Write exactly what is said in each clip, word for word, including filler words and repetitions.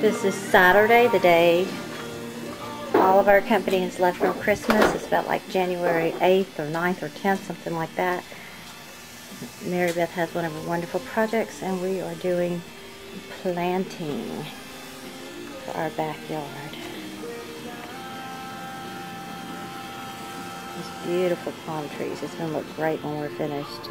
This is Saturday, the day all of our company is left for Christmas. It's about like January eighth or ninth or tenth, something like that. Mary Beth has one of her wonderful projects, and we are doing planting for our backyard. These beautiful palm trees. It's going to look great when we're finished.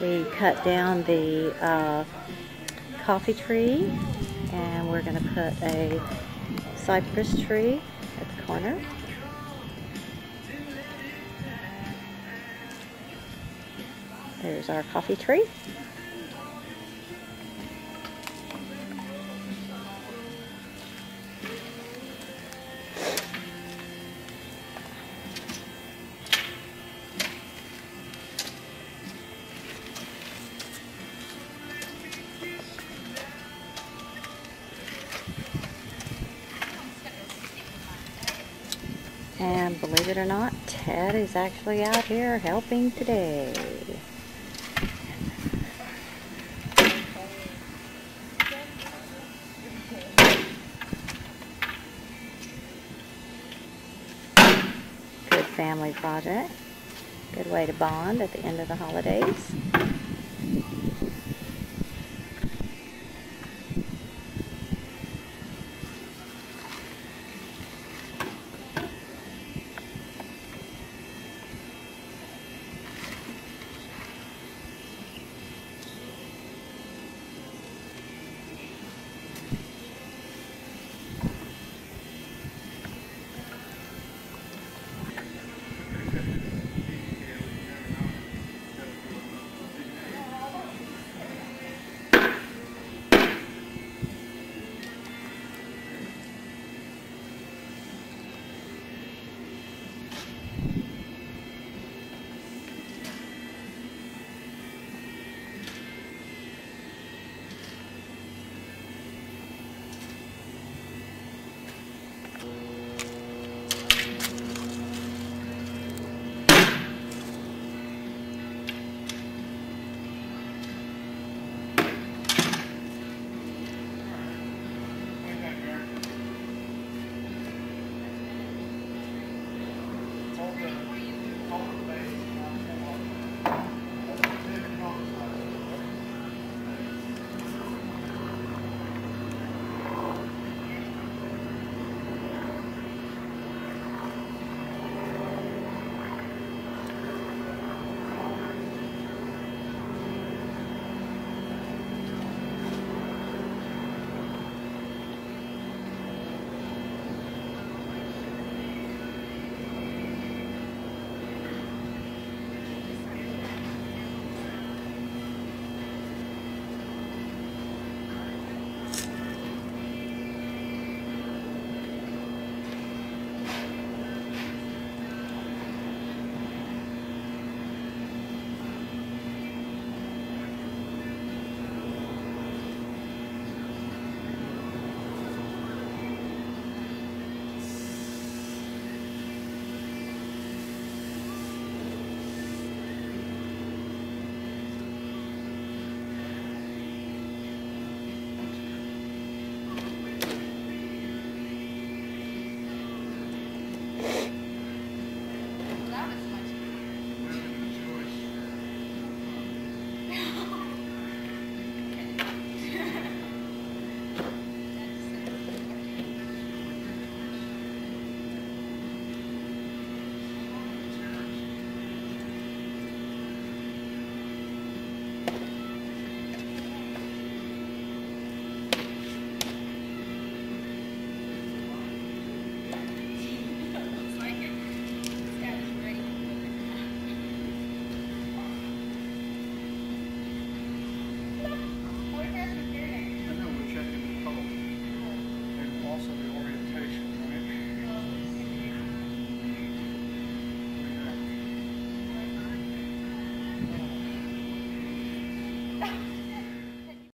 We cut down the uh, coffee tree, and we're going to put a cypress tree at the corner. There's our coffee tree. And believe it or not, Ted is actually out here helping today. Good family project. Good way to bond at the end of the holidays.